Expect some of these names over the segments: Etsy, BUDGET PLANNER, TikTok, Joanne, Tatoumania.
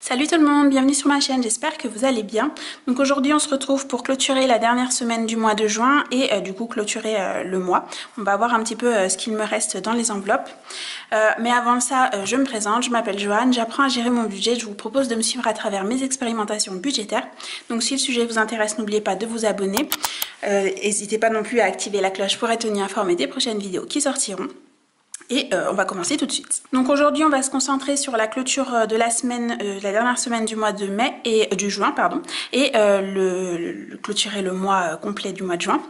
Salut tout le monde, bienvenue sur ma chaîne, j'espère que vous allez bien. Donc aujourd'hui on se retrouve pour clôturer la dernière semaine du mois de juin et du coup clôturer le mois. On va voir un petit peu ce qu'il me reste dans les enveloppes. Mais avant ça, je me présente, je m'appelle Joanne, j'apprends à gérer mon budget. Je vous propose de me suivre à travers mes expérimentations budgétaires. Donc si le sujet vous intéresse, n'oubliez pas de vous abonner. N'hésitez pas non plus à activer la cloche pour être tenu informé des prochaines vidéos qui sortiront. Et on va commencer tout de suite. Donc aujourd'hui on va se concentrer sur la clôture de la dernière semaine du mois de mai et du juin pardon, et clôturer le mois complet du mois de juin.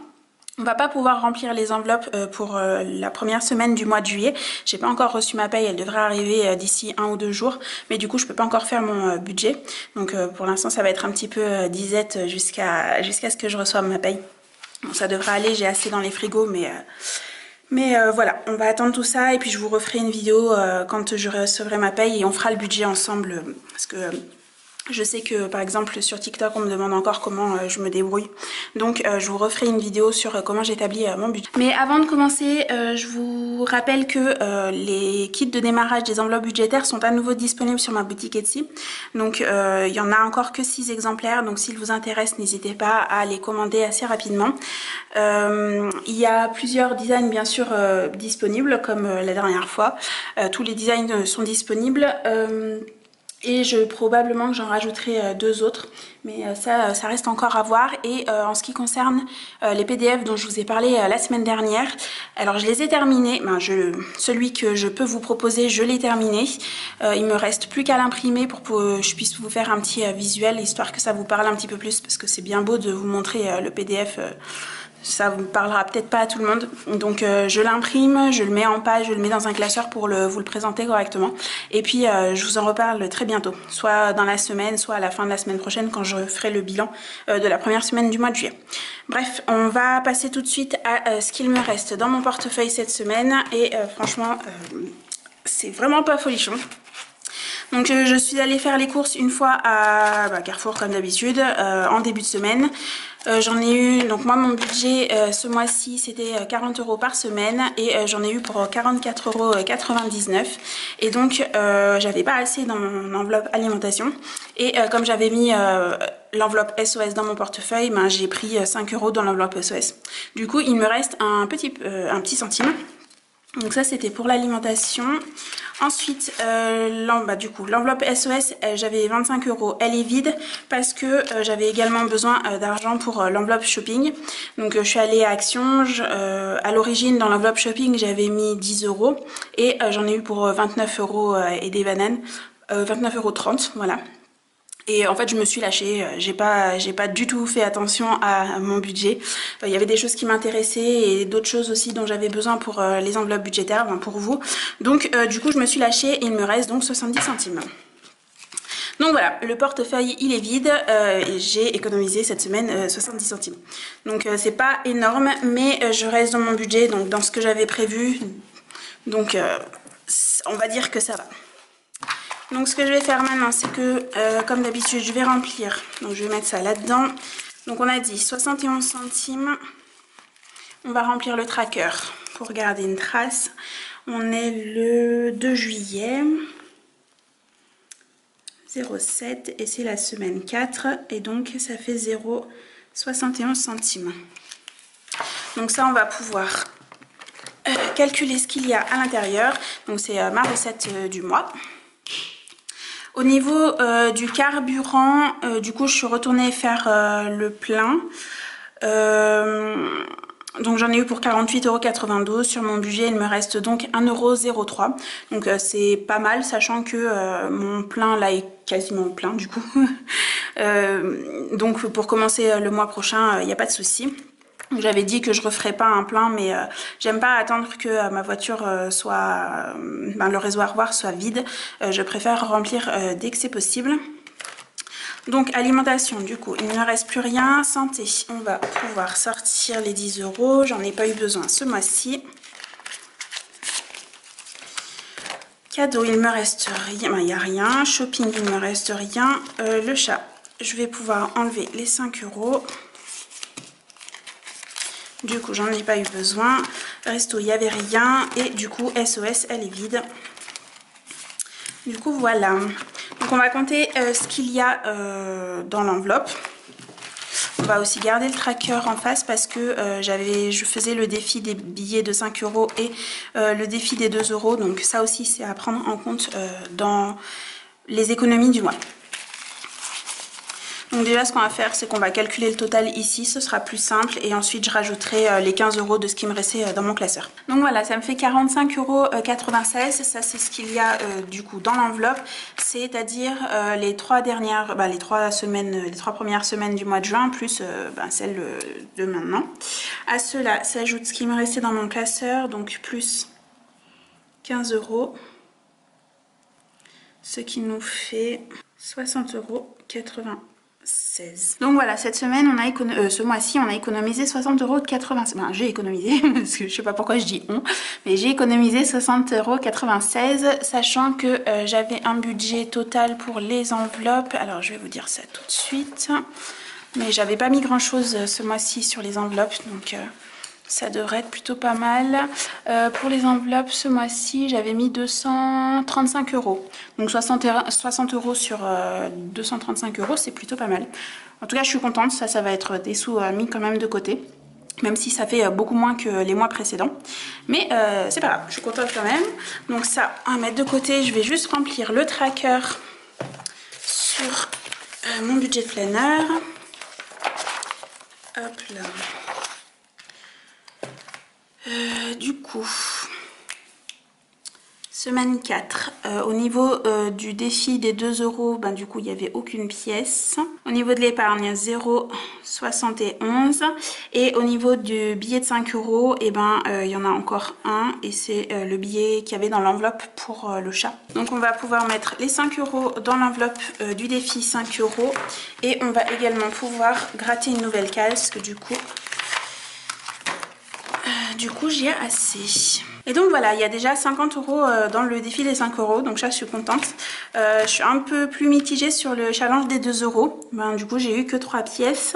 On va pas pouvoir remplir les enveloppes pour la première semaine du mois de juillet. J'ai pas encore reçu ma paye, elle devrait arriver d'ici 1 ou 2 jours, mais du coup je peux pas encore faire mon budget. Donc pour l'instant ça va être un petit peu disette jusqu'à ce que je reçoive ma paye. Bon, ça devrait aller, j'ai assez dans les frigos, mais voilà, on va attendre tout ça et puis je vous referai une vidéo quand je recevrai ma paye et on fera le budget ensemble parce que je sais que par exemple sur TikTok on me demande encore comment je me débrouille. Donc je vous referai une vidéo sur comment j'établis mon budget. Mais avant de commencer, je vous rappelle que les kits de démarrage des enveloppes budgétaires sont à nouveau disponibles sur ma boutique Etsy. Donc il y en a encore que 6 exemplaires, donc s'ils vous intéressent n'hésitez pas à les commander assez rapidement. Il y a plusieurs designs bien sûr disponibles comme la dernière fois. Tous les designs sont disponibles. Et probablement que j'en rajouterai 2 autres, mais ça reste encore à voir. Et en ce qui concerne les PDF dont je vous ai parlé la semaine dernière, alors je les ai terminés, celui que je peux vous proposer je l'ai terminé, il me reste plus qu'à l'imprimer pour que je puisse vous faire un petit visuel, histoire que ça vous parle un petit peu plus, parce que c'est bien beau de vous montrer le PDF, ça vous parlera peut-être pas à tout le monde. Donc je l'imprime, je le mets en page, je le mets dans un classeur pour vous le présenter correctement. Et puis je vous en reparle très bientôt, soit dans la semaine, soit à la fin de la semaine prochaine quand je ferai le bilan de la première semaine du mois de juillet. Bref, on va passer tout de suite à ce qu'il me reste dans mon portefeuille cette semaine. Et franchement, c'est vraiment pas folichon. Donc je suis allée faire les courses une fois à Carrefour comme d'habitude en début de semaine. J'en ai eu, donc moi mon budget ce mois-ci c'était 40 € par semaine et j'en ai eu pour 44,99 €. Et donc j'avais pas assez dans mon enveloppe alimentation et comme j'avais mis l'enveloppe SOS dans mon portefeuille, j'ai pris 5 € dans l'enveloppe SOS. Du coup il me reste un petit centime. Donc ça c'était pour l'alimentation. Ensuite, du coup, l'enveloppe SOS, j'avais 25 €, elle est vide parce que j'avais également besoin d'argent pour l'enveloppe shopping. Donc je suis allée à Action, à l'origine dans l'enveloppe shopping j'avais mis 10 € et j'en ai eu pour 29 € et des bananes, 29,30 €, voilà. Et en fait je me suis lâchée, j'ai pas du tout fait attention à mon budget. Il y avait des choses qui m'intéressaient et d'autres choses aussi dont j'avais besoin pour les enveloppes budgétaires, pour vous. Donc du coup je me suis lâchée et il me reste donc 70 centimes. Donc voilà, le portefeuille il est vide et j'ai économisé cette semaine 70 centimes. Donc c'est pas énorme mais je reste dans mon budget, donc dans ce que j'avais prévu. Donc on va dire que ça va. Donc ce que je vais faire maintenant c'est que comme d'habitude je vais remplir, donc je vais mettre ça là-dedans. Donc on a dit 71 centimes, on va remplir le tracker pour garder une trace. On est le 2 juillet, 0,7 et c'est la semaine 4 et donc ça fait 0,71 centimes. Donc ça on va pouvoir calculer ce qu'il y a à l'intérieur, donc c'est ma recette du mois. Au niveau du carburant, du coup je suis retournée faire le plein, donc j'en ai eu pour 48,92 € sur mon budget, il me reste donc 1,03 €, donc c'est pas mal sachant que mon plein là est quasiment plein du coup, donc pour commencer le mois prochain il n'y a pas de souci. J'avais dit que je referais pas un plein mais j'aime pas attendre que ma voiture soit, le réservoir soit vide, je préfère remplir dès que c'est possible. Donc alimentation, du coup il ne reste plus rien. Santé, on va pouvoir sortir les 10 €, j'en ai pas eu besoin ce mois-ci. Cadeau, il me reste rien, il n'y a rien. Shopping, il me reste rien. Le chat, je vais pouvoir enlever les 5 €. Du coup, j'en ai pas eu besoin. Resto, il n'y avait rien. Et du coup, SOS, elle est vide. Du coup, voilà. Donc, on va compter ce qu'il y a dans l'enveloppe. On va aussi garder le tracker en face parce que je faisais le défi des billets de 5 € et le défi des 2 €. Donc ça aussi, c'est à prendre en compte dans les économies du mois. Donc déjà, ce qu'on va faire, c'est qu'on va calculer le total ici. Ce sera plus simple. Et ensuite, je rajouterai les 15 € de ce qui me restait dans mon classeur. Donc voilà, ça me fait 45,96 €. Ça, c'est ce qu'il y a du coup dans l'enveloppe. C'est-à-dire les 3 premières semaines du mois de juin, plus celle de maintenant. À cela, s'ajoute ce qui me restait dans mon classeur. Donc plus 15 €. Ce qui nous fait 60,80 €. Donc voilà, cette semaine, on a ce mois-ci, on a économisé 60,96 €. Ben, j'ai économisé, parce que je sais pas pourquoi je dis on, mais j'ai économisé 60,96 €, sachant que j'avais un budget total pour les enveloppes. Alors, je vais vous dire ça tout de suite. Mais j'avais pas mis grand-chose ce mois-ci sur les enveloppes, donc ça devrait être plutôt pas mal. Pour les enveloppes, ce mois-ci, j'avais mis 235 €. Donc 60 € sur 235 €, c'est plutôt pas mal. En tout cas, je suis contente. Ça va être des sous mis quand même de côté. Même si ça fait beaucoup moins que les mois précédents. Mais c'est pas grave, je suis contente quand même. Donc ça, on va mettre de côté. Je vais juste remplir le tracker sur mon budget planner. Hop là. Du coup, semaine 4, au niveau du défi des 2 €, ben, du coup il n'y avait aucune pièce. Au niveau de l'épargne, 0,71 €. Et au niveau du billet de 5 €, et ben, il y en a encore un. Et c'est le billet qu'il y avait dans l'enveloppe pour le chat. Donc on va pouvoir mettre les 5 € dans l'enveloppe du défi 5 €. Et on va également pouvoir gratter une nouvelle case, parce que du coup j'y ai assez. Et donc voilà, il y a déjà 50 € dans le défi des 5 €, donc ça je suis contente. Je suis un peu plus mitigée sur le challenge des 2 €. Ben, du coup j'ai eu que 3 pièces.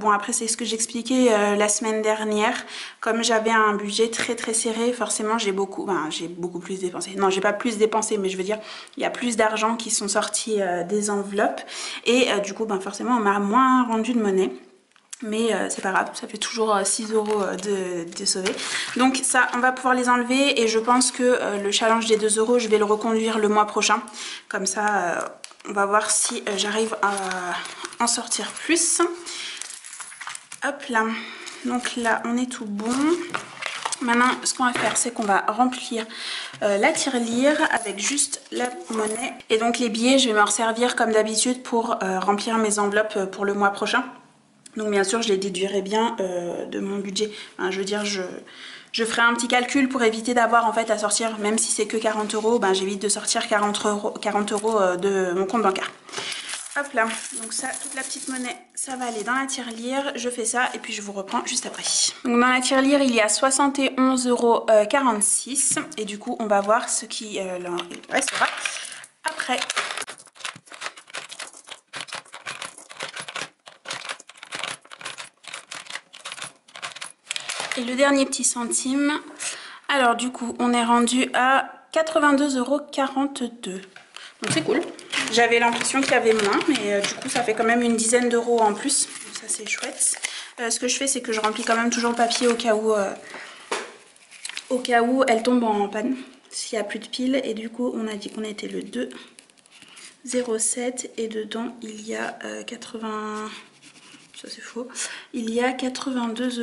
Bon après c'est ce que j'expliquais la semaine dernière. Comme j'avais un budget très très serré, forcément j'ai beaucoup plus dépensé. Non, j'ai pas plus dépensé, mais je veux dire il y a plus d'argent qui sont sortis des enveloppes. Et du coup ben, forcément on m'a moins rendu de monnaie. Mais c'est pas grave, ça fait toujours 6 € de sauver. Donc ça, on va pouvoir les enlever. Et je pense que le challenge des 2 €, je vais le reconduire le mois prochain. Comme ça, on va voir si j'arrive à en sortir plus. Hop là. Donc là, on est tout bon. Maintenant, ce qu'on va faire, c'est qu'on va remplir la tirelire avec juste la monnaie. Et donc les billets, je vais m'en servir comme d'habitude pour remplir mes enveloppes pour le mois prochain. Donc bien sûr, je les déduirai bien de mon budget. Enfin, je veux dire, je ferai un petit calcul pour éviter d'avoir en fait à sortir, même si c'est que 40 €, ben, j'évite de sortir 40 € de mon compte bancaire. Hop là, donc ça, toute la petite monnaie, ça va aller dans la tirelire. Je fais ça et puis je vous reprends juste après. Donc dans la tirelire, il y a 71,46 € et du coup, on va voir ce qui restera après. Et le dernier petit centime, alors du coup on est rendu à 82,42 €. Donc c'est cool, j'avais l'impression qu'il y avait moins, mais du coup ça fait quand même une dizaine d'euros en plus, donc ça c'est chouette. Ce que je fais, c'est que je remplis quand même toujours le papier au cas où elle tombe en panne, s'il n'y a plus de piles. Et du coup on a dit qu'on était le 2,07 et dedans il y a 80, ça c'est faux, il y a 82,42 €.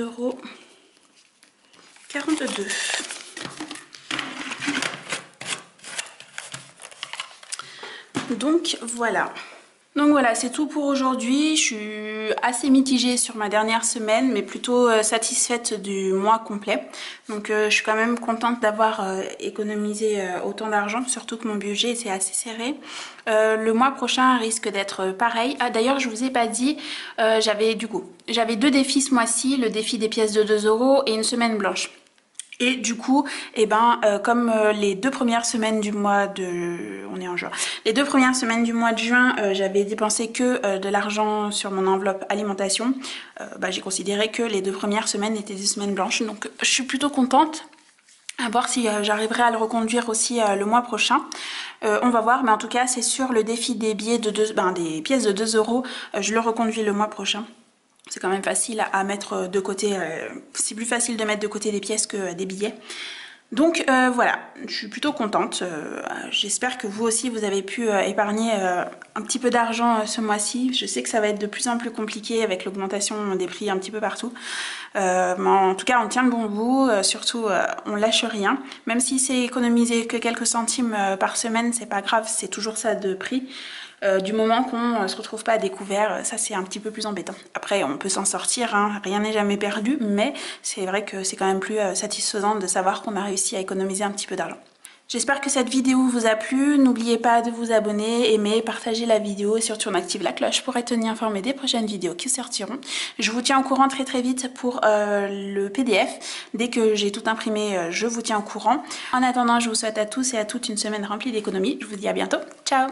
Donc voilà. Donc voilà, c'est tout pour aujourd'hui. Je suis assez mitigée sur ma dernière semaine, mais plutôt satisfaite du mois complet. Donc je suis quand même contente d'avoir économisé autant d'argent, surtout que mon budget était assez serré. Le mois prochain risque d'être pareil. Ah d'ailleurs, je vous ai pas dit, j'avais 2 défis ce mois-ci, le défi des pièces de 2 € et une semaine blanche. Et du coup, eh ben, comme les deux premières semaines du mois de... on est en juin. Les deux premières semaines du mois de juin, j'avais dépensé que de l'argent sur mon enveloppe alimentation. Bah, j'ai considéré que les deux premières semaines étaient des semaines blanches. Donc je suis plutôt contente. À voir si j'arriverai à le reconduire aussi le mois prochain. On va voir, mais en tout cas c'est sûr, le défi des billets de des pièces de 2 €, je le reconduis le mois prochain. C'est quand même facile à mettre de côté, c'est plus facile de mettre de côté des pièces que des billets. Donc voilà, je suis plutôt contente. J'espère que vous aussi vous avez pu épargner un petit peu d'argent ce mois-ci. Je sais que ça va être de plus en plus compliqué avec l'augmentation des prix un petit peu partout. Mais en tout cas on tient le bon bout, surtout on lâche rien. Même si c'est économiser que quelques centimes par semaine, c'est pas grave, c'est toujours ça de prix. Du moment qu'on se retrouve pas à découvert, ça c'est un petit peu plus embêtant. Après on peut s'en sortir, hein, rien n'est jamais perdu, mais c'est vrai que c'est quand même plus satisfaisant de savoir qu'on a réussi à économiser un petit peu d'argent. J'espère que cette vidéo vous a plu, n'oubliez pas de vous abonner, aimer, partager la vidéo et surtout on active la cloche pour être tenu informé des prochaines vidéos qui sortiront. Je vous tiens au courant très vite pour le PDF, dès que j'ai tout imprimé je vous tiens au courant. En attendant je vous souhaite à tous et à toutes une semaine remplie d'économies, je vous dis à bientôt, ciao.